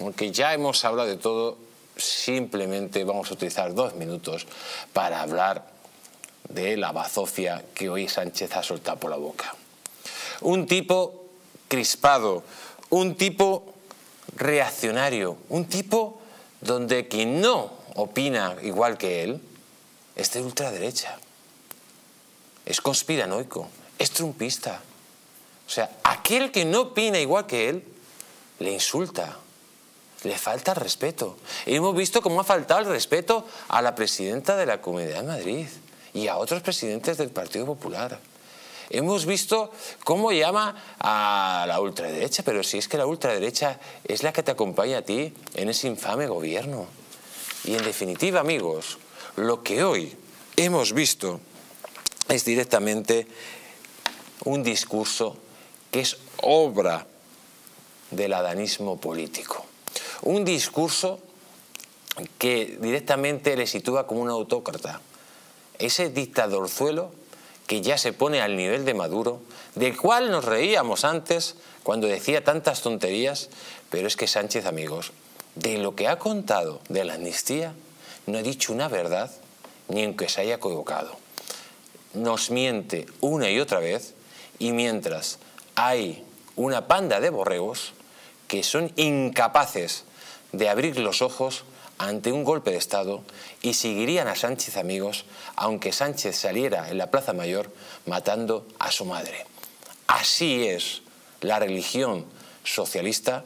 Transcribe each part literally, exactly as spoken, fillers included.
Aunque ya hemos hablado de todo, simplemente vamos a utilizar dos minutos para hablar de la bazofia que hoy Sánchez ha soltado por la boca. Un tipo crispado, un tipo reaccionario, un tipo donde quien no opina igual que él es de ultraderecha, es conspiranoico, es trumpista. O sea, aquel que no opina igual que él le insulta. Le falta el respeto. Y hemos visto cómo ha faltado el respeto a la presidenta de la Comunidad de Madrid y a otros presidentes del Partido Popular. Hemos visto cómo llama a la ultraderecha, pero si es que la ultraderecha es la que te acompaña a ti en ese infame gobierno. Y en definitiva, amigos, lo que hoy hemos visto es directamente un discurso que es obra del adanismo político. Un discurso que directamente le sitúa como un autócrata. Ese dictadorzuelo que ya se pone al nivel de Maduro, del cual nos reíamos antes cuando decía tantas tonterías, pero es que Sánchez, amigos, de lo que ha contado de la amnistía, no ha dicho una verdad ni aunque se haya equivocado. Nos miente una y otra vez y mientras hay una panda de borregos que son incapaces de abrir los ojos ante un golpe de Estado y seguirían a Sánchez, amigos, aunque Sánchez saliera en la Plaza Mayor matando a su madre. Así es la religión socialista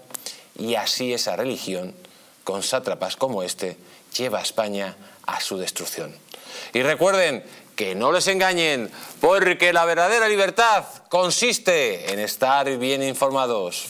y así esa religión, con sátrapas como este, lleva a España a su destrucción. Y recuerden que no les engañen, porque la verdadera libertad consiste en estar bien informados.